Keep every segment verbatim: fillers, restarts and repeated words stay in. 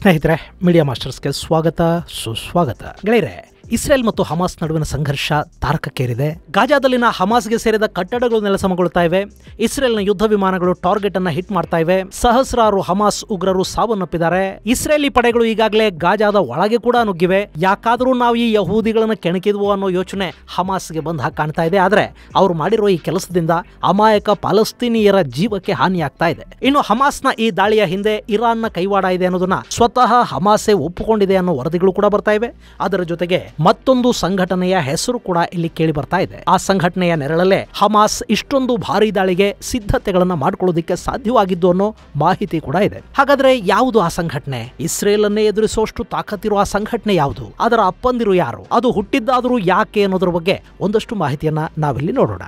ಸ್ನೇಹಿತರೆ ಮೀಡಿಯಾ ಮಾಸ್ಟರ್ಸ್ಗೆ ಸ್ವಾಗತ ಸುಸ್ವಾಗತ ಗೆಳೆಯರೇ ಇಸ್ರೇಲ್ ಮತ್ತು ಹಮಾಸ್ ನಡುವಿನ ಸಂಘರ್ಷ ತಾರಕಕ್ಕೇರಿದೆ. ಗಾಜಾದಲ್ಲಿನ ಹಮಾಸ್ಗೆ ಸೇರಿದ ಕಟ್ಟಡಗಳು ನೆಲಸಮಗೊಳ್ತಾ ಇವೆ. ಇಸ್ರೇಲ್ನ ಯುದ್ಧ ವಿಮಾನಗಳು ಟಾರ್ಗೆಟ್ ಅನ್ನ ಹಿಟ್ ಮಾಡ್ತಾ ಇವೆ. ಸಹಸ್ರಾರು ಹಮಾಸ್ ಉಗ್ರರು ಸಾವನ್ನಪ್ಪಿದ್ದಾರೆ. ಇಸ್ರೇಲಿ ಪಡೆಗಳು ಈಗಾಗಲೇ ಗಾಜಾದ ಒಳಗೆ ಕೂಡ ನುಗ್ಗಿವೆ. ಯಾಕಾದರೂ ನಾವು ಈ ಯಹೂದಿಗಳನ್ನು ಕೆಣಕಿದ್ವು ಅನ್ನೋ ಯೋಚನೆ ಹಮಾಸ್ಗೆ ಬಂದ ಕಾಣ್ತಾ ಇದೆ. ಆದರೆ ಅವರು ಮಾಡಿರೋ ಈ ಕೆಲಸದಿಂದ ಅಮಾಯಕ ಪಾಲಸ್ತೀನಿಯರ ಜೀವಕ್ಕೆ ಹಾನಿಯಾಗ್ತಾ ಇದೆ. ಇನ್ನು ಹಮಾಸ್ನ ಈ ದಾಳಿಯ ಹಿಂದೆ ಇರಾನ್ನ ಕೈವಾಡ ಇದೆ ಅನ್ನೋದನ್ನ ಸ್ವತಃ ಹಮಾಸೆ ಒಪ್ಪಿಕೊಂಡಿದೆ ಅನ್ನೋ ವರದಿಗಳು ಕೂಡ ಬರ್ತಾ ಇವೆ. ಅದರ ಜೊತೆಗೆ ಮತ್ತೊಂದು ಸಂಘಟನೆಯ ಹೆಸರು ಕೂಡ ಇಲ್ಲಿ ಕೇಳಿ ಬರ್ತಾ ಇದೆ. ಆ ಸಂಘಟನೆಯ ನೆರಳಲ್ಲೇ ಹಮಾಸ್ ಇಷ್ಟೊಂದು ಭಾರಿ ದಾಳಿಗೆ ಸಿದ್ಧತೆಗಳನ್ನ ಮಾಡಿಕೊಳ್ಳೋದಿಕ್ಕೆ ಸಾಧ್ಯವಾಗಿದ್ದು ಅನ್ನೋ ಮಾಹಿತಿ ಕೂಡ ಇದೆ. ಹಾಗಾದ್ರೆ ಯಾವುದು ಆ ಸಂಘಟನೆ? ಇಸ್ರೇಲ್ ಅನ್ನೇ ಎದುರಿಸುವಷ್ಟು ತಾಕತ್ತಿರುವ ಆ ಸಂಘಟನೆ ಯಾವುದು? ಅದರ ಅಪ್ಪಂದಿರು ಯಾರು? ಅದು ಹುಟ್ಟಿದ್ದಾದರೂ ಯಾಕೆ ಅನ್ನೋದ್ರ ಬಗ್ಗೆ ಒಂದಷ್ಟು ಮಾಹಿತಿಯನ್ನ ನಾವಿಲ್ಲಿ ನೋಡೋಣ.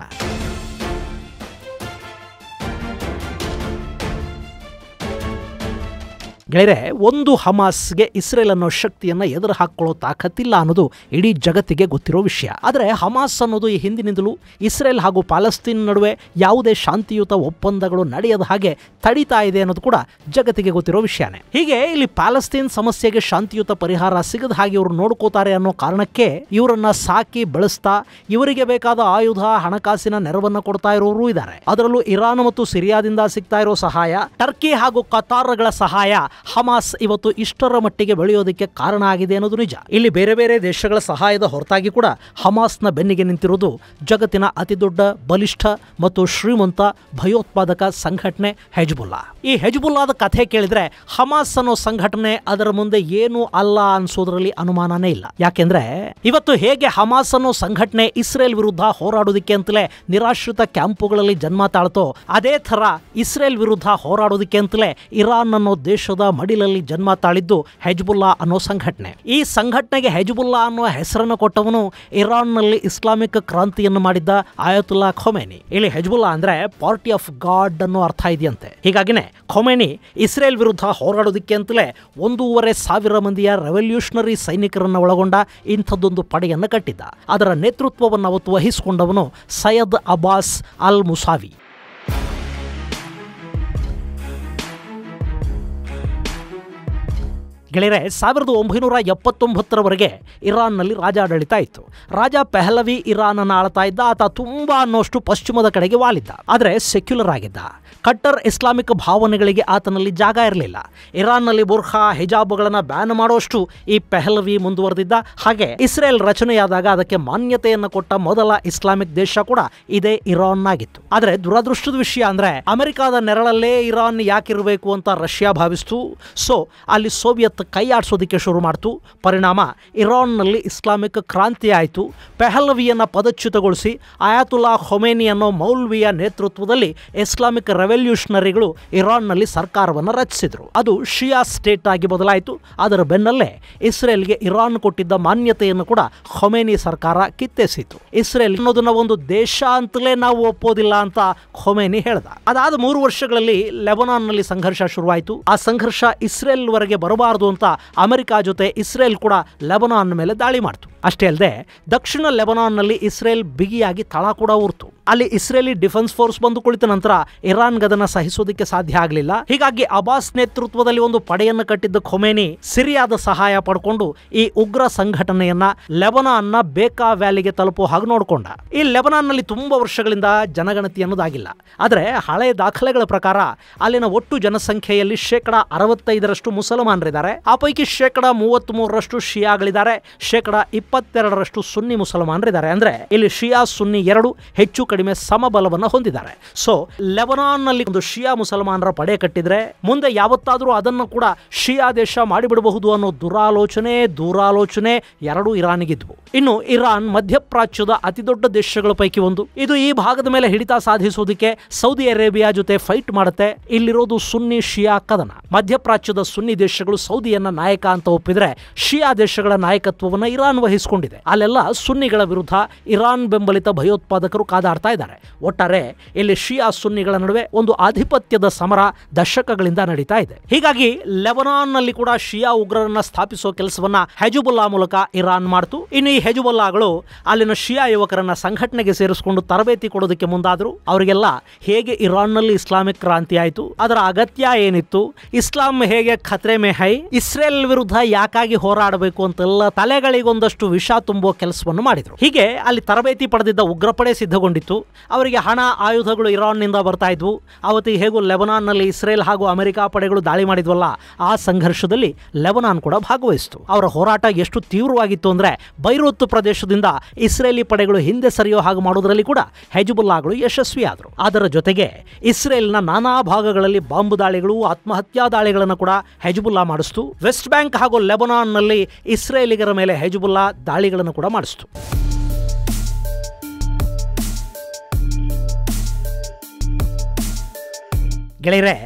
ಗೆಳೆಯರೆ, ಒಂದು ಹಮಾಸ್ಗೆ ಇಸ್ರೇಲ್ ಅನ್ನೋ ಶಕ್ತಿಯನ್ನ ಎದುರು ಹಾಕೊಳ್ಳೋ ತಾಕತ್ತಿಲ್ಲ ಅನ್ನೋದು ಇಡೀ ಜಗತ್ತಿಗೆ ಗೊತ್ತಿರೋ ವಿಷಯ. ಆದರೆ ಹಮಾಸ್ ಅನ್ನೋದು ಈ ಹಿಂದಿನಿಂದಲೂ ಇಸ್ರೇಲ್ ಹಾಗೂ ಪ್ಯಾಲೆಸ್ತೀನ್ ನಡುವೆ ಯಾವುದೇ ಶಾಂತಿಯುತ ಒಪ್ಪಂದಗಳು ನಡೆಯದ ಹಾಗೆ ತಡೀತಾ ಇದೆ ಅನ್ನೋದು ಕೂಡ ಜಗತ್ತಿಗೆ ಗೊತ್ತಿರೋ ವಿಷಯನೇ. ಹೀಗೆ ಇಲ್ಲಿ ಪ್ಯಾಲೆಸ್ತೀನ್ ಸಮಸ್ಯೆಗೆ ಶಾಂತಿಯುತ ಪರಿಹಾರ ಸಿಗದ ಹಾಗೆ ಇವರು ನೋಡ್ಕೋತಾರೆ ಅನ್ನೋ ಕಾರಣಕ್ಕೆ ಇವರನ್ನ ಸಾಕಿ ಬೆಳೆಸ್ತಾ ಇವರಿಗೆ ಬೇಕಾದ ಆಯುಧ, ಹಣಕಾಸಿನ ನೆರವನ್ನು ಕೊಡ್ತಾ ಇರೋರು ಇದ್ದಾರೆ. ಅದರಲ್ಲೂ ಇರಾನ್ ಮತ್ತು ಸಿರಿಯಾದಿಂದ ಸಿಗ್ತಾ ಇರೋ ಸಹಾಯ, ಟರ್ಕಿ ಹಾಗೂ ಕತಾರ್ಗಳ ಸಹಾಯ ಹಮಾಸ್ ಇವತ್ತು ಇಷ್ಟರ ಮಟ್ಟಿಗೆ ಬೆಳೆಯೋದಕ್ಕೆ ಕಾರಣ ಆಗಿದೆ ಅನ್ನೋದು ನಿಜ. ಇಲ್ಲಿ ಬೇರೆ ಬೇರೆ ದೇಶಗಳ ಸಹಾಯದ ಹೊರತಾಗಿ ಕೂಡ ಹಮಾಸ್ನ ಬೆನ್ನಿಗೆ ನಿಂತಿರುವುದು ಜಗತ್ತಿನ ಅತಿದೊಡ್ಡ, ಬಲಿಷ್ಠ ಮತ್ತು ಶ್ರೀಮಂತ ಭಯೋತ್ಪಾದಕ ಸಂಘಟನೆ ಹೆಜ್ಬುಲ್ಲಾ. ಈ ಹೆಜ್ಬುಲ್ಲಾದ ಕಥೆ ಕೇಳಿದ್ರೆ ಹಮಾಸ್ ಅನ್ನೋ ಸಂಘಟನೆ ಅದರ ಮುಂದೆ ಏನು ಅಲ್ಲ ಅನ್ಸೋದ್ರಲ್ಲಿ ಅನುಮಾನನೇ ಇಲ್ಲ. ಯಾಕೆಂದ್ರೆ ಇವತ್ತು ಹೇಗೆ ಹಮಾಸ್ ಅನ್ನೋ ಸಂಘಟನೆ ಇಸ್ರೇಲ್ ವಿರುದ್ಧ ಹೋರಾಡೋದಕ್ಕೆ ಅಂತಲೇ ನಿರಾಶ್ರಿತ ಕ್ಯಾಂಪುಗಳಲ್ಲಿ ಜನ್ಮ ತಾಳ್ತೋ, ಅದೇ ಥರ ಇಸ್ರೇಲ್ ವಿರುದ್ಧ ಹೋರಾಡೋದಕ್ಕೆ ಅಂತಲೇ ಇರಾನ್ ಅನ್ನೋ ದೇಶದ ಮಡಿಲಲ್ಲಿ ಜನ್ಮ ತಾಳಿದ್ದು ಹೆಜ್ಬುಲ್ಲಾ ಅನ್ನೋ ಸಂಘಟನೆ. ಈ ಸಂಘಟನೆಗೆ ಹೆಜ್ಬುಲ್ಲಾ ಅನ್ನೋ ಹೆಸರನ್ನು ಕೊಟ್ಟವನು ಇರಾನ್ನಲ್ಲಿ ಇಸ್ಲಾಮಿಕ್ ಕ್ರಾಂತಿಯನ್ನು ಮಾಡಿದ್ದ ಆಯತುಲ್ಲಾ ಖೊಮೇನಿ. ಇಲ್ಲಿ ಹೆಜ್ಬುಲ್ಲಾ ಅಂದ್ರೆ ಪಾರ್ಟಿ ಆಫ್ ಗಾಡ್ ಅನ್ನೋ ಅರ್ಥ ಇದೆಯಂತೆ. ಹೀಗಾಗಿನೇ ಖೊಮೇನಿ ಇಸ್ರೇಲ್ ವಿರುದ್ಧ ಹೋರಾಡೋದಕ್ಕೆ ಅಂತಲೇ ಒಂದೂವರೆ ಸಾವಿರ ಮಂದಿಯ ರೆವಲ್ಯೂಷನರಿ ಸೈನಿಕರನ್ನ ಒಳಗೊಂಡ ಇಂಥದ್ದೊಂದು ಪಡೆಯನ್ನು ಕಟ್ಟಿದ್ದ. ಅದರ ನೇತೃತ್ವವನ್ನು ಅವತ್ತು ವಹಿಸಿಕೊಂಡವನು ಸೈಯದ್ ಅಬ್ಬಾಸ್ ಅಲ್ ಮುಸಾವಿ. ಗೆಳೆಯರೆ, ಸಾವಿರದ ಒಂಬೈನೂರ ಎಪ್ಪತ್ತೊಂಬತ್ತರವರೆಗೆ ಇರಾನ್ನಲ್ಲಿ ರಾಜಾಡಳಿತ ಇತ್ತು. ರಾಜ ಪೆಹಲವಿ ಇರಾನನ್ನು ಆಳ್ತಾ ಇದ್ದ. ಆತ ತುಂಬ ಅನ್ನೋಷ್ಟು ಪಶ್ಚಿಮದ ಕಡೆಗೆ ವಾಲಿದ್ದ. ಆದರೆ ಸೆಕ್ಯುಲರ್ ಆಗಿದ್ದ. ಕಟ್ಟರ್ ಇಸ್ಲಾಮಿಕ್ ಭಾವನೆಗಳಿಗೆ ಆತನಲ್ಲಿ ಜಾಗ ಇರಲಿಲ್ಲ. ಇರಾನ್ನಲ್ಲಿ ಬುರ್ಖಾ, ಹಿಜಾಬ್ಗಳನ್ನು ಬ್ಯಾನ್ ಮಾಡೋಷ್ಟು ಈ ಪೆಹಲವಿ ಮುಂದುವರೆದಿದ್ದ. ಹಾಗೆ ಇಸ್ರೇಲ್ ರಚನೆಯಾದಾಗ ಅದಕ್ಕೆ ಮಾನ್ಯತೆಯನ್ನು ಕೊಟ್ಟ ಮೊದಲ ಇಸ್ಲಾಮಿಕ್ ದೇಶ ಕೂಡ ಇದೇ ಇರಾನ್ ಆಗಿತ್ತು. ಆದರೆ ದುರದೃಷ್ಟದ ವಿಷಯ ಅಂದರೆ ಅಮೆರಿಕಾದ ನೆರಳಲ್ಲೇ ಇರಾನ್ ಯಾಕಿರಬೇಕು ಅಂತ ರಷ್ಯಾ ಭಾವಿಸ್ತು. ಸೊ ಅಲ್ಲಿ ಸೋವಿಯತ್ ಕೈ ಆಡಿಸೋದಕ್ಕೆ ಶುರು ಮಾಡ್ತು. ಪರಿಣಾಮ ಇರಾನ್ನಲ್ಲಿ ಇಸ್ಲಾಮಿಕ್ ಕ್ರಾಂತಿ ಆಯಿತು. ಪೆಹಲವಿಯನ್ನು ಪದಚ್ಯುತಗೊಳಿಸಿ ಆಯತುಲ್ಲಾ ಖೊಮೇನಿ ಅನ್ನೋ ಮೌಲ್ವಿಯ ನೇತೃತ್ವದಲ್ಲಿ ಇಸ್ಲಾಮಿಕ್ ರೆವಲ್ಯೂಷನರಿಗಳು ಇರಾನ್ನಲ್ಲಿ ಸರ್ಕಾರವನ್ನು ರಚಿಸಿದರು. ಅದು ಶಿಯಾ ಸ್ಟೇಟ್ ಆಗಿ ಬದಲಾಯಿತು. ಅದರ ಬೆನ್ನಲ್ಲೇ ಇಸ್ರೇಲ್ಗೆ ಇರಾನ್ ಕೊಟ್ಟಿದ್ದ ಮಾನ್ಯತೆಯನ್ನು ಕೂಡ ಖೊಮೇನಿ ಸರ್ಕಾರ ಕಿತ್ತೆಸಿತು. ಇಸ್ರೇಲ್ ಅನ್ನೋದನ್ನ ಒಂದು ದೇಶ ಅಂತಲೇ ನಾವು ಒಪ್ಪೋದಿಲ್ಲ ಅಂತ ಖೊಮೇನಿ ಹೇಳ್ದ. ಅದಾದ ಮೂರು ವರ್ಷಗಳಲ್ಲಿ ಲೆಬನಾನ್ನಲ್ಲಿ ಸಂಘರ್ಷ ಶುರುವಾಯಿತು. ಆ ಸಂಘರ್ಷ ಇಸ್ರೇಲ್ವರೆಗೆ ಬರಬಾರದು ಅಂತ ಅಮೆರಿಕ ಜೊತೆ ಇಸ್ರೇಲ್ ಕೂಡ ಲೆಬನಾನ್ ಮೇಲೆ ದಾಳಿ ಮಾಡ್ತು. ಅಷ್ಟೇ ಅಲ್ಲದೆ ದಕ್ಷಿಣ ಲೆಬನಾನ್ನಲ್ಲಿ ಇಸ್ರೇಲ್ ಬಿಗಿಯಾಗಿ ತಳ ಕೂಡ ಉರ್ತು. ಅಲ್ಲಿ ಇಸ್ರೇಲಿ ಡಿಫೆನ್ಸ್ ಫೋರ್ಸ್ ಬಂದು ಕುಳಿತ ನಂತರ ಇರಾನ್ಗೆ ಅದನ್ನು ಸಹಿಸೋದಕ್ಕೆ ಸಾಧ್ಯ ಆಗಲಿಲ್ಲ. ಹೀಗಾಗಿ ಅಬ್ಬಾಸ್ ನೇತೃತ್ವದಲ್ಲಿ ಒಂದು ಪಡೆಯನ್ನು ಕಟ್ಟಿದ್ದ ಖೊಮೇನಿ ಸಿರಿಯಾದ ಸಹಾಯ ಪಡ್ಕೊಂಡು ಈ ಉಗ್ರ ಸಂಘಟನೆಯನ್ನ ಲೆಬನಾನ್ನ ಬೇಕಾ ವ್ಯಾಲಿಗೆ ತಲುಪೋ ಹಾಗೆ ನೋಡಿಕೊಂಡ. ಈ ಲೆಬನಾನ್ನಲ್ಲಿ ತುಂಬಾ ವರ್ಷಗಳಿಂದ ಜನಗಣತಿ ಅನ್ನೋದಾಗಿಲ್ಲ. ಆದರೆ ಹಳೆ ದಾಖಲೆಗಳ ಪ್ರಕಾರ ಅಲ್ಲಿನ ಒಟ್ಟು ಜನಸಂಖ್ಯೆಯಲ್ಲಿ ಶೇಕಡ ಅರವತ್ತೈದರಷ್ಟು ಮುಸಲ್ಮಾನರಿದ್ದಾರೆ. ಆ ಪೈಕಿ ಶೇಕಡ ಮೂವತ್ತ್ ಮೂರರಷ್ಟು ಶಿಯಾಗಳಿದ್ದಾರೆ. ಶೇಕಡ ಇಪ್ಪತ್ತೆರಡರಷ್ಟು ಸುನ್ನಿ ಮುಸಲ್ಮಾನರಿದ್ದಾರೆ. ಅಂದ್ರೆ ಇಲ್ಲಿ ಶಿಯಾ ಸುನ್ನಿ ಎರಡು ಹೆಚ್ಚು ಕಡಿಮೆ ಸಮಬಲವನ್ನು ಹೊಂದಿದ್ದಾರೆ. ಸೊ ಲೆಬನಾನ್ನಲ್ಲಿ ಒಂದು ಶಿಯಾ ಮುಸಲ್ಮಾನರ ಪಡೆ ಕಟ್ಟಿದ್ರೆ ಮುಂದೆ ಯಾವತ್ತಾದರೂ ಅದನ್ನು ಕೂಡ ಶಿಯಾ ದೇಶ ಮಾಡಿಬಿಡಬಹುದು ಅನ್ನೋ ದುರಾಲೋಚನೆ ದೂರಾಲೋಚನೆ ಎರಡೂ ಇರಾನಿಗಿದ್ವು. ಇನ್ನು ಇರಾನ್ ಮಧ್ಯಪ್ರಾಚ್ಯದ ಅತಿದೊಡ್ಡ ದೇಶಗಳ ಪೈಕಿ ಒಂದು. ಇದು ಈ ಭಾಗದ ಮೇಲೆ ಹಿಡಿತ ಸಾಧಿಸೋದಕ್ಕೆ ಸೌದಿ ಅರೇಬಿಯಾ ಜೊತೆ ಫೈಟ್ ಮಾಡುತ್ತೆ. ಇಲ್ಲಿರೋದು ಸುನ್ನಿ ಶಿಯಾ ಕದನ. ಮಧ್ಯಪ್ರಾಚ್ಯದ ಸುನ್ನಿ ದೇಶಗಳು ಸೌದಿಯನ್ನ ನಾಯಕ ಅಂತ ಒಪ್ಪಿದ್ರೆ ಶಿಯಾ ದೇಶಗಳ ನಾಯಕತ್ವವನ್ನು ಇರಾನ್ ವಹಿಸಿ ರೂಪಿಸಿಕೊಂಡಿದೆ. ಅಲ್ಲೆಲ್ಲ ಸುನ್ನಿಗಳ ವಿರುದ್ಧ ಇರಾನ್ ಬೆಂಬಲಿತ ಭಯೋತ್ಪಾದಕರು ಕಾದಾಡ್ತಾ ಇದ್ದಾರೆ. ಒಟ್ಟಾರೆ ಇಲ್ಲಿ ಶಿಯಾ ಸುನ್ನಿಗಳ ನಡುವೆ ಒಂದು ಆಧಿಪತ್ಯದ ಸಮರ ದಶಕಗಳಿಂದ ನಡೀತಾ ಇದೆ. ಹೀಗಾಗಿ ಲೆಬನಾನ್ ನಲ್ಲಿ ಕೂಡ ಶಿಯಾ ಉಗ್ರರನ್ನ ಸ್ಥಾಪಿಸುವ ಕೆಲಸವನ್ನ ಹೆಜುಬುಲ್ಲಾ ಮೂಲಕ ಇರಾನ್ ಮಾಡ್ತು. ಇನ್ನು ಈ ಹೆಜುಬುಲ್ಲಾಗಳು ಅಲ್ಲಿನ ಶಿಯಾ ಯುವಕರನ್ನ ಸಂಘಟನೆಗೆ ಸೇರಿಸಿಕೊಂಡು ತರಬೇತಿ ಕೊಡೋದಕ್ಕೆ ಮುಂದಾದ್ರು. ಅವರಿಗೆಲ್ಲ ಹೇಗೆ ಇರಾನ್ ನಲ್ಲಿ ಇಸ್ಲಾಮಿಕ್ ಕ್ರಾಂತಿ ಆಯಿತು, ಅದರ ಅಗತ್ಯ ಏನಿತ್ತು, ಇಸ್ಲಾಂ ಹೇಗೆ ಖತ್ರೆ ಮೇ ಹೈ, ಇಸ್ರೇಲ್ ವಿರುದ್ಧ ಯಾಕಾಗಿ ಹೋರಾಡಬೇಕು ಅಂತೆಲ್ಲ ತಲೆಗಳಿಗೊಂದಷ್ಟು ವಿಷ ತುಂಬುವ ಕೆಲಸವನ್ನು ಮಾಡಿದ್ರು. ಹೀಗೆ ಅಲ್ಲಿ ತರಬೇತಿ ಪಡೆದಿದ್ದ ಉಗ್ರಪಡೆ ಸಿದ್ಧಗೊಂಡಿತ್ತು. ಅವರಿಗೆ ಹಣ, ಆಯುಧಗಳು ಇರಾನ್ ನಿಂದ ಬರ್ತಾ ಇದ್ವು. ಅವತ್ತು ಹೇಗೂ ಲೆಬನಾನ್ ನಲ್ಲಿ ಇಸ್ರೇಲ್ ಹಾಗೂ ಅಮೆರಿಕ ಪಡೆಗಳು ದಾಳಿ ಮಾಡಿದ್ವಲ್ಲ, ಆ ಸಂಘರ್ಷದಲ್ಲಿ ಲೆಬನಾನ್ ಕೂಡ ಭಾಗವಹಿಸಿತು. ಅವರ ಹೋರಾಟ ಎಷ್ಟು ತೀವ್ರವಾಗಿತ್ತು ಅಂದ್ರೆ ಬೈರುತ್ ಪ್ರದೇಶದಿಂದ ಇಸ್ರೇಲಿ ಪಡೆಗಳು ಹಿಂದೆ ಸರಿಯೋ ಹಾಗೆ ಮಾಡೋದ್ರಲ್ಲಿ ಕೂಡ ಹೆಜುಬುಲ್ಲಾಗಳು ಯಶಸ್ವಿಯಾದರು. ಅದರ ಜೊತೆಗೆ ಇಸ್ರೇಲ್ನ ನಾನಾ ಭಾಗಗಳಲ್ಲಿ ಬಾಂಬ್ ದಾಳಿಗಳು, ಆತ್ಮಹತ್ಯಾ ದಾಳಿಗಳನ್ನು ಕೂಡ ಹೆಜುಬುಲ್ಲಾ ಮಾಡಿಸ್ತು. ವೆಸ್ಟ್ ಬ್ಯಾಂಕ್ ಹಾಗೂ ಲೆಬನಾನ್ ನಲ್ಲಿ ಇಸ್ರೇಲಿಗರ ಮೇಲೆ ಹೆಜುಬುಲ್ಲಾ ದಾಳಿಗಳನ್ನು ಕೂಡ ಮಾಡಿಸ್ತು. ಗೆಳೆಯರೇ,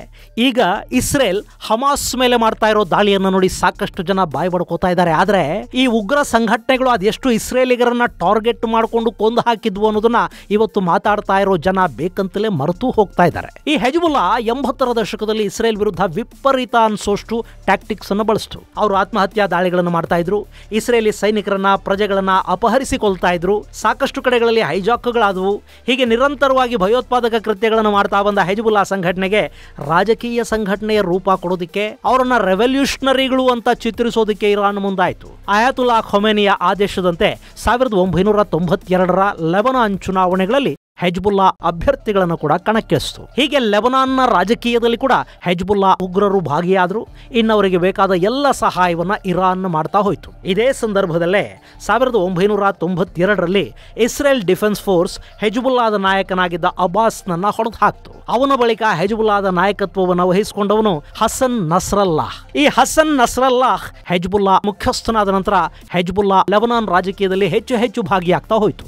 ಈಗ ಇಸ್ರೇಲ್ ಹಮಾಸ್ ಮೇಲೆ ಮಾಡ್ತಾ ಇರೋ ದಾಳಿಯನ್ನು ನೋಡಿ ಸಾಕಷ್ಟು ಜನ ಬಾಯಿ ಬಡ್ಕೋತಾ ಇದ್ದಾರೆ. ಆದರೆ ಈ ಉಗ್ರ ಸಂಘಟನೆಗಳು ಅದೆಷ್ಟು ಇಸ್ರೇಲಿಗರನ್ನ ಟಾರ್ಗೆಟ್ ಮಾಡಿಕೊಂಡು ಕೊಂದು ಹಾಕಿದ್ವು ಅನ್ನೋದನ್ನ ಇವತ್ತು ಮಾತಾಡ್ತಾ ಇರೋ ಜನ ಬೇಕಂತಲೇ ಮರೆತು ಹೋಗ್ತಾ ಇದ್ದಾರೆ. ಈ ಹೆಜುಬುಲ್ಲಾ ಎಂಬತ್ತರ ದಶಕದಲ್ಲಿ ಇಸ್ರೇಲ್ ವಿರುದ್ಧ ವಿಪರೀತ ಅನ್ಸೋಷ್ಟು ಟ್ಯಾಕ್ಟಿಕ್ಸ್ ಅನ್ನು ಬಳಸ್ತು. ಅವರು ಆತ್ಮಹತ್ಯಾ ದಾಳಿಗಳನ್ನು ಮಾಡ್ತಾ ಇದ್ರು, ಇಸ್ರೇಲಿ ಸೈನಿಕರನ್ನ, ಪ್ರಜೆಗಳನ್ನ ಅಪಹರಿಸಿಕೊಳ್ತಾ ಇದ್ರು, ಸಾಕಷ್ಟು ಕಡೆಗಳಲ್ಲಿ ಹೈಜಾಕ್ಗಳಾದವು. ಹೀಗೆ ನಿರಂತರವಾಗಿ ಭಯೋತ್ಪಾದಕ ಕೃತ್ಯಗಳನ್ನು ಮಾಡ್ತಾ ಬಂದ ಹೆಜುಬುಲ್ಲಾ ಸಂಘಟನೆಗೆ ರಾಜಕೀಯ ಸಂಘಟನೆಯ ರೂಪ ಕೊಡೋದಕ್ಕೆ, ಅವರನ್ನ ರೆವಲ್ಯೂಷನರಿಗಳು ಅಂತ ಚಿತ್ರಿಸೋದಕ್ಕೆ ಇರಾನ್ ಮುಂದಾಯಿತು. ಅಯಾತುಲ್ಲಾ ಖೊಮೇನಿಯ ಆದೇಶದಂತೆ ಸಾವಿರದ ಒಂಬೈನೂರ ತೊಂಬತ್ತೆರಡರ ಲೆಬನಾನ್ ಚುನಾವಣೆಗಳಲ್ಲಿ ಹೆಜ್ಬುಲ್ಲಾ ಅಭ್ಯರ್ಥಿಗಳನ್ನು ಕೂಡ ಕಣಕ್ಕಿಳಿಸಿತು. ಹೀಗೆ ಲೆಬನಾನ್ನ ರಾಜಕೀಯದಲ್ಲಿ ಕೂಡ ಹೆಜ್ಬುಲ್ಲಾ ಉಗ್ರರು ಭಾಗಿಯಾದರು. ಇನ್ನವರಿಗೆ ಬೇಕಾದ ಎಲ್ಲ ಸಹಾಯವನ್ನ ಇರಾನ್ ಮಾಡ್ತಾ ಹೋಯಿತು. ಇದೇ ಸಂದರ್ಭದಲ್ಲೇ ಸಾವಿರದ ಒಂಬೈನೂರ ತೊಂಬತ್ತೆರಡರಲ್ಲಿ ಇಸ್ರೇಲ್ ಡಿಫೆನ್ಸ್ ಫೋರ್ಸ್ ಹೆಜ್ಬುಲ್ಲಾದ ನಾಯಕನಾಗಿದ್ದ ಅಬ್ಬಾಸ್ನನ್ನ ಹೊಡೆದು ಹಾಕ್ತು. ಅವನ ಬಳಿಕ ಹೆಜ್ಬುಲ್ಲಾದ ನಾಯಕತ್ವವನ್ನು ವಹಿಸಿಕೊಂಡವನು ಹಸನ್ ನಸ್ರಲ್ಲಾಹ್. ಈ ಹಸನ್ ನಸ್ರಲ್ಲಾಹ್ ಹೆಜ್ಬುಲ್ಲಾ ಮುಖ್ಯಸ್ಥನಾದ ನಂತರ ಹೆಜ್ಬುಲ್ಲಾ ಲೆಬನಾನ್ ರಾಜಕೀಯದಲ್ಲಿ ಹೆಚ್ಚು ಹೆಚ್ಚು ಭಾಗಿಯಾಗ್ತಾ ಹೋಯಿತು.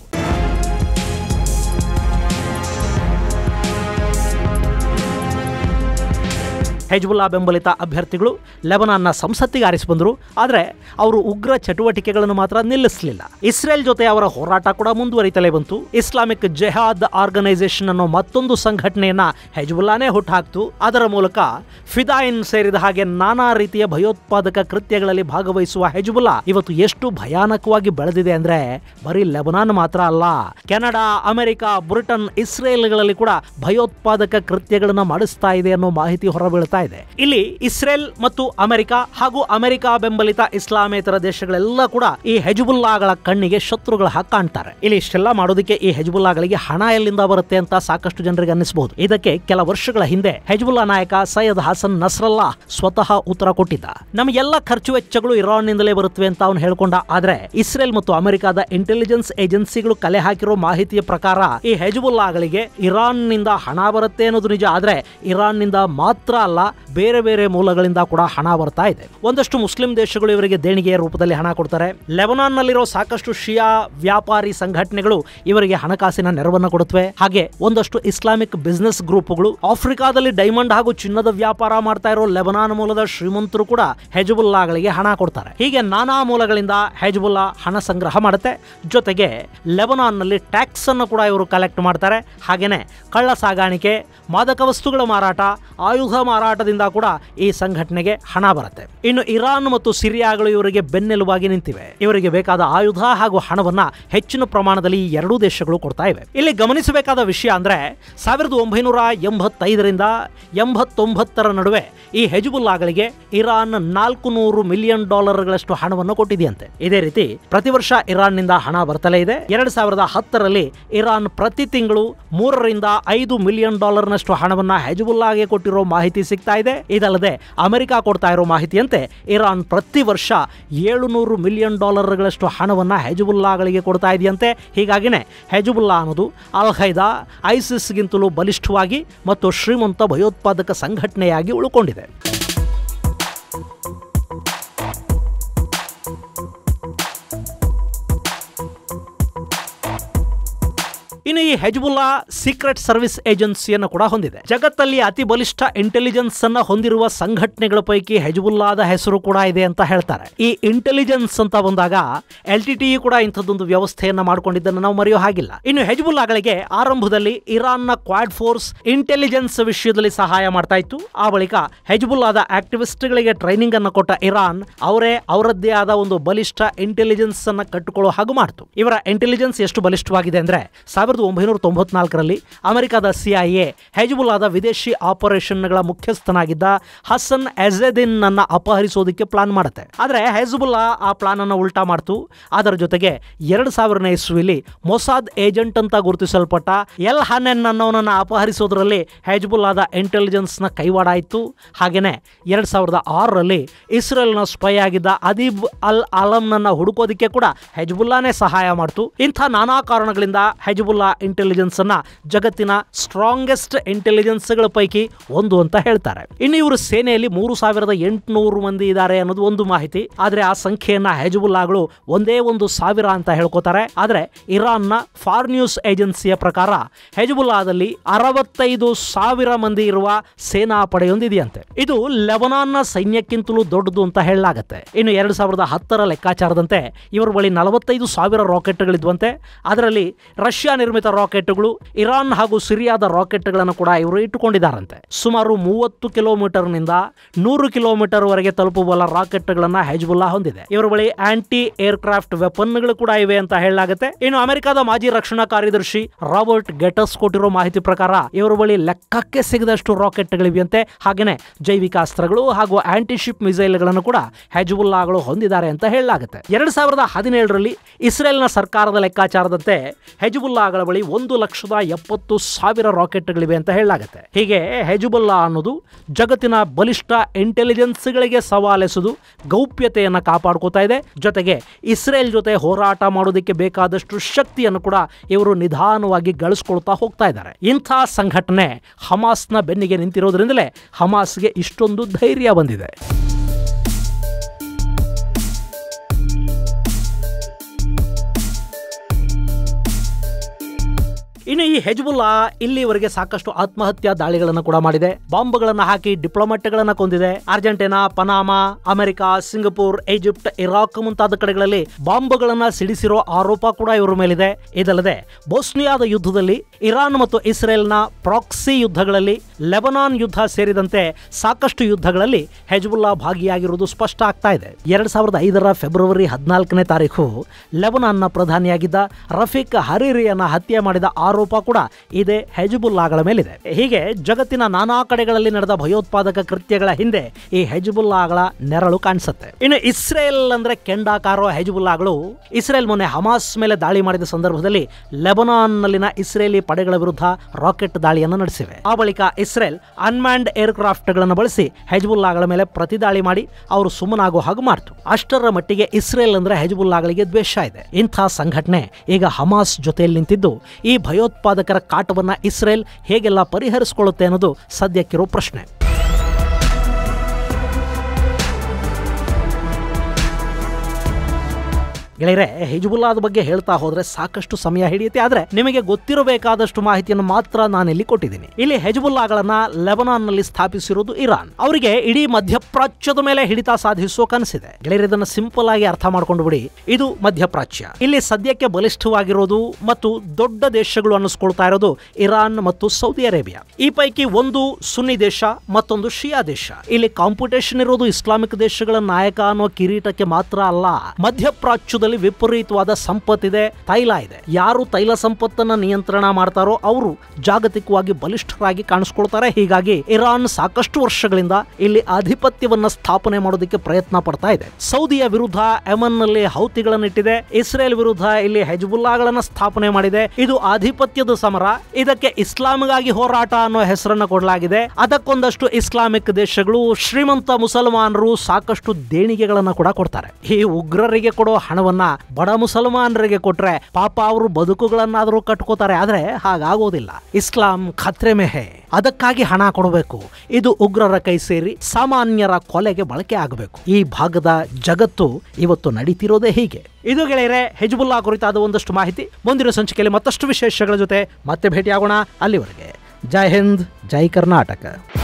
ಹೆಜ್ಬುಲ್ಲಾ ಬೆಂಬಲಿತ ಅಭ್ಯರ್ಥಿಗಳು ಲೆಬನಾನ್ನ ಸಂಸತ್ತಿಗೆ ಆರಿಸಿ ಬಂದರು. ಆದರೆ ಅವರು ಉಗ್ರ ಚಟುವಟಿಕೆಗಳನ್ನು ಮಾತ್ರ ನಿಲ್ಲಿಸಲಿಲ್ಲ. ಇಸ್ರೇಲ್ ಜೊತೆ ಅವರ ಹೋರಾಟ ಕೂಡ ಮುಂದುವರಿತಲೇ ಬಂತು. ಇಸ್ಲಾಮಿಕ್ ಜೆಹಾದ್ ಆರ್ಗನೈಸೇಷನ್ ಅನ್ನೋ ಮತ್ತೊಂದು ಸಂಘಟನೆಯನ್ನ ಹೆಜ್ಬುಲ್ಲಾನೇ ಹುಟ್ಟುಹಾಕ್ತು. ಅದರ ಮೂಲಕ ಫಿದಾಯಿನ್ ಸೇರಿದ ಹಾಗೆ ನಾನಾ ರೀತಿಯ ಭಯೋತ್ಪಾದಕ ಕೃತ್ಯಗಳಲ್ಲಿ ಭಾಗವಹಿಸುವ ಹೆಜ್ಬುಲ್ಲಾ ಇವತ್ತು ಎಷ್ಟು ಭಯಾನಕವಾಗಿ ಬೆಳೆದಿದೆ ಅಂದ್ರೆ ಬರೀ ಲೆಬನಾನ್ ಮಾತ್ರ ಅಲ್ಲ, ಕೆನಡಾ, ಅಮೆರಿಕ, ಬ್ರಿಟನ್, ಇಸ್ರೇಲ್ಗಳಲ್ಲಿ ಕೂಡ ಭಯೋತ್ಪಾದಕ ಕೃತ್ಯಗಳನ್ನು ಮಾಡಿಸ್ತಾ ಇದೆ ಅನ್ನೋ ಮಾಹಿತಿ ಹೊರಬೀಳುತ್ತಾ ಇದೆ. ಇಲ್ಲಿ ಇಸ್ರೇಲ್ ಮತ್ತು ಅಮೆರಿಕ ಹಾಗೂ ಅಮೆರಿಕ ಬೆಂಬಲಿತ ಇಸ್ಲಾಮೇತರ ದೇಶಗಳೆಲ್ಲ ಕೂಡ ಈ ಹೆಜ್ಬುಲ್ಲಾಗಳ ಕಣ್ಣಿಗೆ ಶತ್ರುಗಳ ಹಾಗೆ ಕಾಣ್ತಾರೆ. ಇಲ್ಲಿ ಇಷ್ಟೆಲ್ಲ ಮಾಡೋದಕ್ಕೆ ಈ ಹೆಜ್ಬುಲ್ಲಾಗಳಿಗೆ ಹಣ ಎಲ್ಲಿಂದ ಬರುತ್ತೆ ಅಂತ ಸಾಕಷ್ಟು ಜನರಿಗೆ ಅನ್ನಿಸಬಹುದು. ಇದಕ್ಕೆ ಕೆಲ ವರ್ಷಗಳ ಹಿಂದೆ ಹೆಜ್ಬುಲ್ಲಾ ನಾಯಕ ಸೈಯದ್ ಹಸನ್ ನಸ್ರಲ್ಲಾ ಸ್ವತಃ ಉತ್ತರ ಕೊಟ್ಟಿದ್ದ. ನಮ್ಮ ಎಲ್ಲ ಖರ್ಚು ವೆಚ್ಚಗಳು ಇರಾನ್ ನಿಂದಲೇ ಬರುತ್ತವೆ ಅಂತ ಅವನು ಹೇಳ್ಕೊಂಡ. ಆದ್ರೆ ಇಸ್ರೇಲ್ ಮತ್ತು ಅಮೆರಿಕದ ಇಂಟೆಲಿಜೆನ್ಸ್ ಏಜೆನ್ಸಿಗಳು ಕಲೆ ಹಾಕಿರೋ ಮಾಹಿತಿಯ ಪ್ರಕಾರ ಈ ಹೆಜ್ಬುಲ್ಲಾಗಳಿಗೆ ಇರಾನ್ ನಿಂದ ಹಣ ಬರುತ್ತೆ ಅನ್ನೋದು ನಿಜ. ಆದ್ರೆ ಇರಾನ್ ನಿಂದ ಮಾತ್ರ ಅಲ್ಲ, ಬೇರೆ ಬೇರೆ ಮೂಲಗಳಿಂದ ಕೂಡ ಹಣ ಬರ್ತಾ ಇದೆ. ಒಂದಷ್ಟು ಮುಸ್ಲಿಂ ದೇಶಗಳು ಇವರಿಗೆ ದೇಣಿಗೆಯ ರೂಪದಲ್ಲಿ ಹಣ ಕೊಡ್ತಾರೆ. ಲೆಬನಾನ್ ನಲ್ಲಿರೋ ಸಾಕಷ್ಟು ಶಿಯಾ ವ್ಯಾಪಾರಿ ಸಂಘಟನೆಗಳು ಇವರಿಗೆ ಹಣಕಾಸಿನ ನೆರವನ್ನು ಕೊಡುತ್ತವೆ. ಹಾಗೆ ಒಂದಷ್ಟು ಇಸ್ಲಾಮಿಕ್ ಬಿಸಿನೆಸ್ ಗ್ರೂಪ್ಗಳು, ಆಫ್ರಿಕಾದಲ್ಲಿ ಡೈಮಂಡ್ ಹಾಗೂ ಚಿನ್ನದ ವ್ಯಾಪಾರ ಮಾಡ್ತಾ ಇರೋ ಲೆಬನಾನ್ ಮೂಲದ ಶ್ರೀಮಂತರು ಕೂಡ ಹೆಜ್ಬುಲ್ಲಾಗಳಿಗೆ ಹಣ ಕೊಡ್ತಾರೆ. ಹೀಗೆ ನಾನಾ ಮೂಲಗಳಿಂದ ಹೆಜ್ಬುಲ್ಲಾ ಹಣ ಸಂಗ್ರಹ ಮಾಡುತ್ತೆ. ಜೊತೆಗೆ ಲೆಬನಾನ್ ನಲ್ಲಿ ಟ್ಯಾಕ್ಸ್ ಅನ್ನು ಕೂಡ ಇವರು ಕಲೆಕ್ಟ್ ಮಾಡ್ತಾರೆ. ಹಾಗೇನೆ ಕಳ್ಳ ಸಾಗಾಣಿಕೆ, ಮಾದಕ ವಸ್ತುಗಳ ಮಾರಾಟ, ಆಯುಧ ಮಾರಾಟದಿಂದ ಕೂಡ ಈ ಸಂಘಟನೆಗೆ ಹಣ ಬರುತ್ತೆ. ಇನ್ನು ಇರಾನ್ ಮತ್ತು ಸಿರಿಯಾಗಳು ಇವರಿಗೆ ಬೆನ್ನೆಲುಬಾಗಿ ನಿಂತಿವೆ. ಇವರಿಗೆ ಬೇಕಾದ ಆಯುಧ ಹಾಗೂ ಹಣವನ್ನ ಹೆಚ್ಚಿನ ಪ್ರಮಾಣದಲ್ಲಿ ಈ ಎರಡೂ ದೇಶಗಳು ಕೊಡ್ತಾ ಇವೆ. ಇಲ್ಲಿ ಗಮನಿಸಬೇಕಾದ ವಿಷಯ ಅಂದ್ರೆ ಸಾವಿರದ ಒಂಬೈನೂರ ಎಂಬತ್ತೈದರಿಂದ ಎಂಬತ್ತೊಂಬತ್ತರ ನಡುವೆ ಈ ಹೆಜ್ಬುಲ್ಲಾಗಳಿಗೆ ಇರಾನ್ ನಾಲ್ಕು ನೂರು ಮಿಲಿಯನ್ ಡಾಲರ್ಗಳಷ್ಟು ಹಣವನ್ನು ಕೊಟ್ಟಿದೆಯಂತೆ. ಇದೇ ರೀತಿ ಪ್ರತಿ ವರ್ಷ ಇರಾನ್ ನಿಂದ ಹಣ ಬರ್ತಲೇ ಇದೆ. ಎರಡ್ ಸಾವಿರದ ಹತ್ತರಲ್ಲಿ ಇರಾನ್ ಪ್ರತಿ ತಿಂಗಳು ಮೂರರಿಂದ ಐದು ಮಿಲಿಯನ್ ಡಾಲರ್ನಷ್ಟು ಹಣವನ್ನ ಹೆಜ್ಬುಲ್ಲಾಗೆ ಕೊಟ್ಟಿರೋ ಮಾಹಿತಿ ಸಿಗ್ತಾ ಇದೆ. ಇದಲ್ಲದೆ ಅಮೆರಿಕ ಕೊಡ್ತಾ ಇರೋ ಮಾಹಿತಿಯಂತೆ ಇರಾನ್ ಪ್ರತಿ ವರ್ಷ ಏಳುನೂರು ಮಿಲಿಯನ್ ಡಾಲರ್ಗಳಷ್ಟು ಹಣವನ್ನ ಹೆಜ್ಬುಲ್ಲಾಗಳಿಗೆ ಕೊಡ್ತಾ ಇದೆಯಂತೆ. ಹೀಗಾಗಿನೇ ಹೆಜ್ಬುಲ್ಲಾ ಅನ್ನೋದು ಅಲ್ ಖೈದಾ, ಐಸಿಸ್ಗಿಂತಲೂ ಬಲಿಷ್ಠವಾಗಿ ಮತ್ತು ಶ್ರೀಮಂತ ಭಯೋತ್ಪಾದಕ ಸಂಘಟನೆಯಾಗಿ ಉಳ್ಕೊಂಡಿದೆ. ಇನ್ನು ಈ ಹೆಜ್ಬುಲ್ಲಾ ಸೀಕ್ರೆಟ್ ಸರ್ವಿಸ್ ಏಜೆನ್ಸಿಯನ್ನು ಕೂಡ ಹೊಂದಿದೆ. ಜಗತ್ತಲ್ಲಿ ಅತಿ ಬಲಿಷ್ಠ ಇಂಟೆಲಿಜೆನ್ಸ್ ಅನ್ನು ಹೊಂದಿರುವ ಸಂಘಟನೆಗಳ ಪೈಕಿ ಹೆಜ್ಬುಲ್ಲಾದ ಹೆಸರು ಕೂಡ ಇದೆ ಅಂತ ಹೇಳ್ತಾರೆ. ಈ ಇಂಟೆಲಿಜೆನ್ಸ್ ಅಂತ ಬಂದಾಗ ಎಲ್ ಟಿ ಟಿ ಕೂಡ ಇಂಥದ್ದೊಂದು ವ್ಯವಸ್ಥೆಯನ್ನ ಮಾಡಿಕೊಂಡಿದ್ದನ್ನು ನಾವು ಮರೆಯೋ ಹಾಗಿಲ್ಲ. ಇನ್ನು ಹೆಜ್ಬುಲ್ಲಾಗಳಿಗೆ ಆರಂಭದಲ್ಲಿ ಇರಾನ್ನ ಕ್ವಾಡ್ ಫೋರ್ಸ್ ಇಂಟೆಲಿಜೆನ್ಸ್ ವಿಷಯದಲ್ಲಿ ಸಹಾಯ ಮಾಡ್ತಾ ಇತ್ತು. ಆ ಬಳಿಕ ಹೆಜ್ಬುಲ್ಲಾದ ಆಕ್ಟಿವಿಸ್ಟ್ಗಳಿಗೆ ಟ್ರೈನಿಂಗ್ ಅನ್ನು ಕೊಟ್ಟ ಇರಾನ್ ಅವರೇ ಅವರದ್ದೇ ಆದ ಒಂದು ಬಲಿಷ್ಠ ಇಂಟೆಲಿಜೆನ್ಸ್ ಅನ್ನು ಕಟ್ಟಿಕೊಳ್ಳೋ ಹಾಗೂ ಮಾಡ್ತು. ಇವರ ಇಂಟೆಲಿಜೆನ್ಸ್ ಎಷ್ಟು ಬಲಿಷ್ಠವಾಗಿದೆ ಅಂದ್ರೆ ಸಾವಿರದ ಒಂಬೈನೂರ ತೊಂಬತ್ನಾಲ್ಕರಲ್ಲಿ ಅಮೆರಿಕದ ಸಿಐಎ ಹೆಜ್ಬುಲ್ಲಾದ ವಿದೇಶಿ ಆಪರೇಷನ್ಗಳ ಮುಖ್ಯಸ್ಥನಾಗಿದ್ದ ಹಸನ್ ಎಜೆದಿನ್ ಅನ್ನ ಅಪಹರಿಸೋದಕ್ಕೆ ಪ್ಲಾನ್ ಮಾಡುತ್ತೆ. ಆದರೆ ಹೆಜ್ಬುಲ್ಲಾ ಆ ಪ್ಲಾನ್ ಅನ್ನು ಉಲ್ಟಾ ಮಾಡ್ತು. ಅದರ ಜೊತೆಗೆ ಎರಡು ಸಾವಿರನೇ ಇಸ್ವಿಲಿ ಮೊಸಾದ್ ಏಜೆಂಟ್ ಅಂತ ಗುರುತಿಸಲ್ಪಟ್ಟ ಎಲ್ ಹನೆನ್ ಅನ್ನೋನನ್ನ ಅಪಹರಿಸೋದ್ರಲ್ಲಿ ಹೆಜ್ಬುಲ್ಲಾದ ಇಂಟೆಲಿಜೆನ್ಸ್ನ ಕೈವಾಡ ಇತ್ತು. ಹಾಗೇನೆ ಎರಡು ಸಾವಿರದ ಆರರಲ್ಲಿ ಇಸ್ರೇಲ್ನ ಸ್ಪೈ ಆಗಿದ್ದ ಅದೀಬ್ ಅಲ್ ಆಲಮ್ನನ್ನ ಹುಡುಕೋದಕ್ಕೆ ಕೂಡ ಹೆಜ್ಬುಲ್ಲಾನೇ ಸಹಾಯ ಮಾಡ್ತು. ಇಂಥ ನಾನಾ ಕಾರಣಗಳಿಂದ ಹೆಜ್ಬುಲ್ಲಾ ಇಂಟೆಲಿಜೆನ್ಸ್ ಅನ್ನ ಜಗತ್ತಿನ ಸ್ಟ್ರಾಂಗೆಸ್ಟ್ ಇಂಟೆಲಿಜೆನ್ಸ್ಗಳ ಪೈಕಿ ಒಂದು ಅಂತ ಹೇಳ್ತಾರೆ. ಇನ್ನು ಇವರು ಸೇನೆಯಲ್ಲಿ ಮೂರು ಸಾವಿರದ ಎಂಟುನೂರು ಮಂದಿ ಇದ್ದಾರೆ ಅನ್ನೋದು ಒಂದು ಮಾಹಿತಿ. ಆದರೆ ಆ ಸಂಖ್ಯೆಯನ್ನ ಹೆಜ್ಬುಲ್ಲಾಗಳು ಒಂದೇ ಒಂದು ಸಾವಿರ ಅಂತ ಹೇಳ್ಕೋತಾರೆ. ಆದರೆ ಇರಾನ್ನ ಫಾರ್ ನ್ಯೂಸ್ ಏಜೆನ್ಸಿಯ ಪ್ರಕಾರ ಹೆಜ್ಬುಲ್ಲಾದಲ್ಲಿ ಅರವತ್ತೈದು ಸಾವಿರ ಮಂದಿ ಇರುವ ಸೇನಾ ಪಡೆಯೊಂದಿದೆಯಂತೆ. ಇದು ಲೆಬನಾನ್ನ ಸೈನ್ಯಕ್ಕಿಂತಲೂ ದೊಡ್ಡದು ಅಂತ ಹೇಳಲಾಗುತ್ತೆ. ಇನ್ನು ಎರಡು ಸಾವಿರದ ಹತ್ತರ ಲೆಕ್ಕಾಚಾರದಂತೆ ಇವರ ಬಳಿ ನಲವತ್ತೈದು ಸಾವಿರ ರಾಕೆಟ್ಗಳಿದ್ವಂತೆ. ಅದರಲ್ಲಿ ರಷ್ಯಾ ನಿರ್ಮಿತ ರಾಕೆಟ್ಗಳು, ಇರಾನ್ ಹಾಗೂ ಸಿರಿಯಾದ ರಾಕೆಟ್ಗಳನ್ನು ಕೂಡ ಇವರು ಇಟ್ಟುಕೊಂಡಿದ್ದಾರಂತೆ. ಸುಮಾರು ಮೂವತ್ತು ಕಿಲೋಮೀಟರ್ನಿಂದ ನೂರು ಕಿಲೋಮೀಟರ್ ವರೆಗೆ ತಲುಪಬಲ್ಲ ರಾಕೆಟ್ಗಳನ್ನು ಹೆಜ್ಬುಲ್ಲಾ ಹೊಂದಿದೆ. ಇವರ ಬಳಿ ಆಂಟಿ ಏರ್ಕ್ರಾಫ್ಟ್ ವೆಪನ್ಗಳು ಕೂಡ ಇವೆ ಅಂತ ಹೇಳಲಾಗುತ್ತೆ. ಇನ್ನು ಅಮೆರಿಕದ ಮಾಜಿ ರಕ್ಷಣಾ ಕಾರ್ಯದರ್ಶಿ ರಾಬರ್ಟ್ ಗೆಟಸ್ ಕೊಟ್ಟಿರೋ ಮಾಹಿತಿ ಪ್ರಕಾರ ಇವರ ಬಳಿ ಲೆಕ್ಕಕ್ಕೆ ಸಿಗದಷ್ಟು ರಾಕೆಟ್ಗಳಿವೆಯಂತೆ. ಹಾಗೇನೆ ಜೈವಿಕ ಅಸ್ತ್ರಗಳು ಹಾಗೂ ಆಂಟಿಶಿಪ್ ಮಿಸೈಲ್ಗಳನ್ನು ಕೂಡ ಹೆಜ್ಬುಲ್ಲಾಗಳು ಹೊಂದಿದ್ದಾರೆ ಅಂತ ಹೇಳಲಾಗುತ್ತೆ. ಎರಡ್ ಸಾವಿರದ ಹದಿನೇಳರಲ್ಲಿ ಇಸ್ರೇಲ್ನ ಸರ್ಕಾರದ ಲೆಕ್ಕಾಚಾರದಂತೆ ಹೆಜ್ಬುಲ್ಲಾಗಳ ಬಳಿ ಒಂದು ಲಕ್ಷದ ಎಪ್ಪತ್ತು ಸಾವಿರ ರಾಕೆಟ್ಗಳಿವೆ ಅಂತ ಹೇಳಲಾಗುತ್ತೆ. ಹೀಗೆ ಹೆಜ್ಬುಲ್ಲಾ ಅನ್ನೋದು ಜಗತ್ತಿನ ಬಲಿಷ್ಠ ಇಂಟೆಲಿಜೆನ್ಸ್ಗಳಿಗೆ ಸವಾಲೆಸೋದು, ಗೌಪ್ಯತೆಯನ್ನು ಕಾಪಾಡ್ಕೋತಾ ಇದೆ. ಜೊತೆಗೆ ಇಸ್ರೇಲ್ ಜೊತೆ ಹೋರಾಟ ಮಾಡೋದಕ್ಕೆ ಬೇಕಾದಷ್ಟು ಶಕ್ತಿಯನ್ನು ಕೂಡ ಇವರು ನಿಧಾನವಾಗಿ ಗಳಿಸ್ಕೊಳ್ತಾ ಹೋಗ್ತಾ ಇದ್ದಾರೆ. ಇಂಥ ಸಂಘಟನೆ ಹಮಾಸ್ನ ಬೆನ್ನಿಗೆ ನಿಂತಿರೋದ್ರಿಂದಲೇ ಹಮಾಸ್ಗೆ ಇಷ್ಟೊಂದು ಧೈರ್ಯ ಬಂದಿದೆ. ಇನ್ನು ಈ ಹೆಜ್ಬುಲ್ಲಾ ಇಲ್ಲಿವರೆಗೆ ಸಾಕಷ್ಟು ಆತ್ಮಹತ್ಯಾ ದಾಳಿಗಳನ್ನು ಕೂಡ ಮಾಡಿದೆ. ಬಾಂಬ್ಗಳನ್ನು ಹಾಕಿ ಡಿಪ್ಲೊಮೆಟ್ಗಳನ್ನು ಕೊಂದಿದೆ. Argentina, Panama, America, Singapore, Egypt, Iraq ಮುಂತಾದ ಕಡೆಗಳಲ್ಲಿ ಬಾಂಬ್ಗಳನ್ನು ಸಿಡಿಸಿರೋ ಆರೋಪ ಕೂಡ ಇವರ ಮೇಲಿದೆ. ಇದಲ್ಲದೆ ಬೋಸ್ನಿಯಾದ ಯುದ್ಧದಲ್ಲಿ, ಇರಾನ್ ಮತ್ತು ಇಸ್ರೇಲ್ನ ಪ್ರಾಕ್ಸಿ ಯುದ್ಧಗಳಲ್ಲಿ, ಲೆಬನಾನ್ ಯುದ್ಧ ಸೇರಿದಂತೆ ಸಾಕಷ್ಟು ಯುದ್ಧಗಳಲ್ಲಿ ಹೆಜ್ಬುಲ್ಲಾ ಭಾಗಿಯಾಗಿರುವುದು ಸ್ಪಷ್ಟ ಆಗ್ತಾ ಇದೆ. ಎರಡ್ ಸಾವಿರದ ಐದರ ಫೆಬ್ರವರಿ ಹದಿನಾಲ್ಕನೇ ತಾರೀಕು ಲೆಬನಾನ್ನ ಪ್ರಧಾನಿಯಾಗಿದ್ದ ರಫೀಕ್ ಹರೀರಿಯನ್ನ ಹತ್ಯೆ ಮಾಡಿದ ಆರೋಪ ಆರೋಪ ಕೂಡ ಇದೇ ಹೆಜ್ಬುಲ್ಲಾಗಳ ಮೇಲಿದೆ. ಹೀಗೆ ಜಗತ್ತಿನ ನಾನಾ ಕಡೆಗಳಲ್ಲಿ ನಡೆದ ಭಯೋತ್ಪಾದಕ ಕೃತ್ಯಗಳ ಹಿಂದೆ ಈ ಹೆಜ್ಬುಲ್ಲಾಗಳ ನೆರಳು ಕಾಣಿಸುತ್ತೆ. ಇನ್ನು ಇಸ್ರೇಲ್ ಅಂದ್ರೆ ಕೆಂಡಾಕಾರೋ ಹೆಜ್ಬುಲ್ಲಾಗಳು. ಇಸ್ರೇಲ್ ಮೊನ್ನೆ ಹಮಾಸ್ ಮೇಲೆ ದಾಳಿ ಮಾಡಿದ ಸಂದರ್ಭದಲ್ಲಿ ಲೆಬನಾನ್ನಲ್ಲಿನ ಇಸ್ರೇಲಿ ಪಡೆಗಳ ವಿರುದ್ಧ ರಾಕೆಟ್ ದಾಳಿಯನ್ನು ನಡೆಸಿವೆ. ಆ ಬಳಿಕ ಇಸ್ರೇಲ್ ಅನ್ಮ್ಯಾಂಡ್ ಏರ್ಕ್ರಾಫ್ಟ್ ಗಳನ್ನು ಬಳಸಿ ಹೆಜ್ಬುಲ್ಲಾಗಳ ಮೇಲೆ ಪ್ರತಿ ದಾಳಿ ಮಾಡಿ ಅವರು ಸುಮ್ಮನಾಗೋ ಹಾಗೂ ಮಾಡ್ತು. ಅಷ್ಟರ ಮಟ್ಟಿಗೆ ಇಸ್ರೇಲ್ ಅಂದ್ರೆ ಹೆಜ್ಬುಲ್ಲಾಗಳಿಗೆ ದ್ವೇಷ ಇದೆ. ಇಂಥ ಸಂಘಟನೆ ಈಗ ಹಮಾಸ್ ಜೊತೆಯಲ್ಲಿ ನಿಂತಿದ್ದು ಈ ಭಯೋ ಉತ್ಪಾದಕರ ಕಾಟವನ್ನು ಇಸ್ರೇಲ್ ಹೇಗೆಲ್ಲ ಪರಿಹರಿಸಿಕೊಳ್ಳುತ್ತೆ ಅನ್ನೋದು ಸದ್ಯಕ್ಕಿರೋ ಪ್ರಶ್ನೆ. ಗೆಳೆಯರೆ, ಹೆಜ್ಬುಲ್ಲಾದ ಬಗ್ಗೆ ಹೇಳ್ತಾ ಹೋದ್ರೆ ಸಾಕಷ್ಟು ಸಮಯ ಹಿಡಿಯುತ್ತೆ. ಆದರೆ ನಿಮಗೆ ಗೊತ್ತಿರಬೇಕಾದಷ್ಟು ಮಾಹಿತಿಯನ್ನು ಮಾತ್ರ ನಾನಿಲ್ಲಿ ಕೊಟ್ಟಿದ್ದೀನಿ. ಇಲ್ಲಿ ಹೆಜ್ಬುಲ್ಲಾಗಳನ್ನ ಲೆಬನಾನ್ನಲ್ಲಿ ಸ್ಥಾಪಿಸಿರೋದು ಇರಾನ್. ಅವರಿಗೆ ಇಡೀ ಮಧ್ಯಪ್ರಾಚ್ಯದ ಮೇಲೆ ಹಿಡಿತ ಸಾಧಿಸುವ ಕನಸಿದೆ. ಗೆಳೆಯರೆ, ಇದನ್ನು ಸಿಂಪಲ್ ಆಗಿ ಅರ್ಥ ಮಾಡ್ಕೊಂಡು ಬಿಡಿ. ಇದು ಮಧ್ಯಪ್ರಾಚ್ಯ. ಇಲ್ಲಿ ಸದ್ಯಕ್ಕೆ ಬಲಿಷ್ಠವಾಗಿರೋದು ಮತ್ತು ದೊಡ್ಡ ದೇಶಗಳು ಅನ್ನಿಸ್ಕೊಳ್ತಾ ಇರೋದು ಇರಾನ್ ಮತ್ತು ಸೌದಿ ಅರೇಬಿಯಾ. ಈ ಪೈಕಿ ಒಂದು ಸುನ್ನಿ ದೇಶ, ಮತ್ತೊಂದು ಶಿಯಾ ದೇಶ. ಇಲ್ಲಿ ಕಾಂಪಿಟೇಷನ್ ಇರೋದು ಇಸ್ಲಾಮಿಕ್ ದೇಶಗಳ ನಾಯಕ ಅನ್ನೋ ಕಿರೀಟಕ್ಕೆ ಮಾತ್ರ ಅಲ್ಲ. ಮಧ್ಯಪ್ರಾಚ್ಯದ ವಿಪರೀತವಾದ ಸಂಪತ್ತಿದೆ, ತೈಲ ಇದೆ. ಯಾರು ತೈಲ ಸಂಪತ್ತನ್ನು ನಿಯಂತ್ರಣ ಮಾಡ್ತಾರೋ ಅವರು ಜಾಗತಿಕವಾಗಿ ಬಲಿಷ್ಠರಾಗಿ ಕಾಣಿಸ್ಕೊಳ್ತಾರೆ. ಹೀಗಾಗಿ ಇರಾನ್ ಸಾಕಷ್ಟು ವರ್ಷಗಳಿಂದ ಇಲ್ಲಿ ಆಧಿಪತ್ಯವನ್ನ ಸ್ಥಾಪನೆ ಮಾಡೋದಕ್ಕೆ ಪ್ರಯತ್ನ ಪಡ್ತಾ ಇದೆ. ಸೌದಿಯ ವಿರುದ್ಧ ಯೆಮನ್ ನಲ್ಲಿ ಹೌತಿಗಳನ್ನಿಟ್ಟಿದೆ. ಇಸ್ರೇಲ್ ವಿರುದ್ಧ ಇಲ್ಲಿ ಹೆಜ್ಬುಲ್ಲಾಗಳನ್ನ ಸ್ಥಾಪನೆ ಮಾಡಿದೆ. ಇದು ಆಧಿಪತ್ಯದ ಸಮರ. ಇದಕ್ಕೆ ಇಸ್ಲಾಮ್ಗಾಗಿ ಹೋರಾಟ ಅನ್ನೋ ಹೆಸರನ್ನ ಕೊಡಲಾಗಿದೆ. ಅದಕ್ಕೊಂದಷ್ಟು ಇಸ್ಲಾಮಿಕ್ ದೇಶಗಳು, ಶ್ರೀಮಂತ ಮುಸಲ್ಮಾನರು ಸಾಕಷ್ಟು ದೇಣಿಗೆಗಳನ್ನ ಕೂಡ ಕೊಡ್ತಾರೆ. ಈ ಉಗ್ರರಿಗೆ ಕೊಡೋ ಹಣವನ್ನು बड़ मुसलमानरिगे ಕೊಟ್ರೆ ಪಾಪ ಅವರು ಬದುಕುಗಳನ್ನಾದರೂ ಕಟ್ಕೋತಾರೆ, ಆದರೆ ಹಾಗಾಗೋದಿಲ್ಲ. ಇಸ್ಲಾಂ ಖತ್ರೆ ಮೇ ಹೈ, ಅದಕ್ಕಾಗಿ ಹಣ ಕೊಡಬೇಕು. ಇದು ಉಗ್ರರ ಕೈ ಸೇರಿ ಸಾಮಾನ್ಯರ ಕೊಲೆಗೆ ಬಳಕೆ ಆಗಬೇಕು. ಈ ಭಾಗದ ಜಗತ್ತು ಇವತ್ತು ನಡೀತಿರೋದೇ ಹೀಗೆ. ಇದು ಗೆಳೆಯರೇ ಹೆಜ್ಬುಲ್ಲಾ ಕುರಿತಾದ ಒಂದಷ್ಟು ಮಾಹಿತಿ. ಮುಂದಿನ ಸಂಚಿಕೆಯಲ್ಲಿ ಮತ್ತಷ್ಟು ವಿಶೇಷಗಳ ಜೊತೆ ಮತ್ತೆ ಭೇಟಿಯಾಗೋಣ. ಅಲ್ಲಿವರೆಗೆ ಜೈ ಹಿಂದ್, ಜೈ ಕರ್ನಾಟಕ.